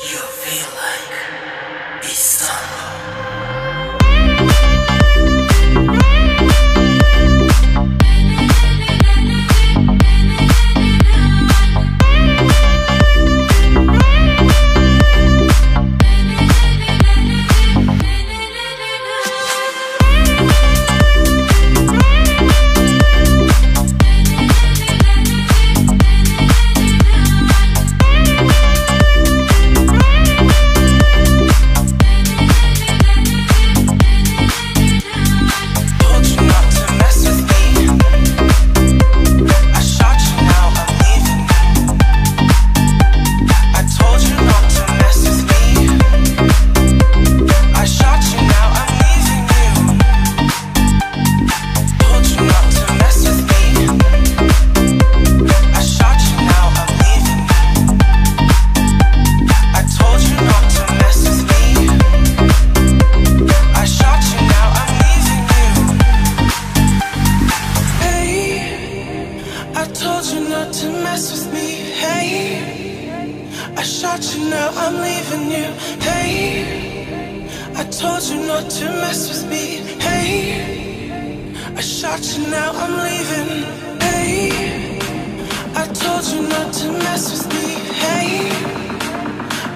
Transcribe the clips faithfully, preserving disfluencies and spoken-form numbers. You feel like Istanbul. I shot you, now I'm leaving you, hey. I told you not to mess with me, hey. I shot you, now I'm leaving, hey. I told you not to mess with me, hey.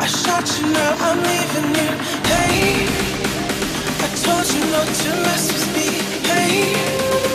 I shot you, now I'm leaving you, hey. I told you not to mess with me, hey.